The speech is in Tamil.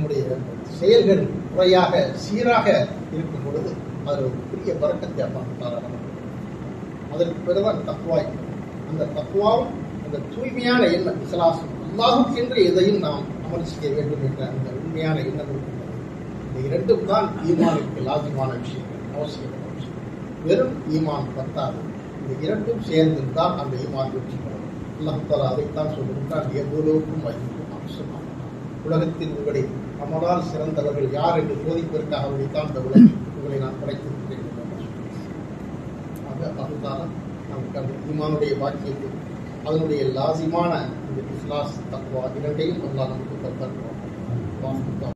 நம்முடைய செயல்கள் முறையாக சீராக இருக்கும் பொழுது அது ஒரு பெரிய வரக்கத்தை அம்மா. அதற்கு பிறகுதான் தக்வாய். அந்த தக்வாவும் அந்த தூய்மையான எண்ணம் இஸ்லாசும் அல்லாஹுக்கென்று எதையும் நாம் அமல் செய்ய வேண்டும் என்ற அந்த உண்மையான எண்ணம் இருக்கின்றது. இந்த இரண்டும் தான் ஈமானுக்கு லாஜிமான விஷயங்கள், அவசியமான விஷயம். வெறும் ஈமான் பத்தாது, இந்த இரண்டும் சேர்ந்திருந்தால் அந்த ஈமான் வெற்றி பெறும். அல்லாஹ் தஆலா அதைத்தான் சொல்லியிருந்தால் எவ்வளவுக்கும் அதிகம் அவசியமாக உலகத்தில் உங்களை அமலால் சிறந்தவர்கள் யார் என்று போதிப்பதற்காக அவர்களைத்தான் இந்த உலகம் உங்களை நான் படைத்திருக்கிறேன் என்று சொன்னார். அதுதான் நமக்கு அந்த ஈமானுடைய வாக்கியத்தில் அதனுடைய லாசிமான இந்த இஸ்லாஸ் தக்வா இரண்டையும் அல்லாஹ் நமக்கு தருவான்.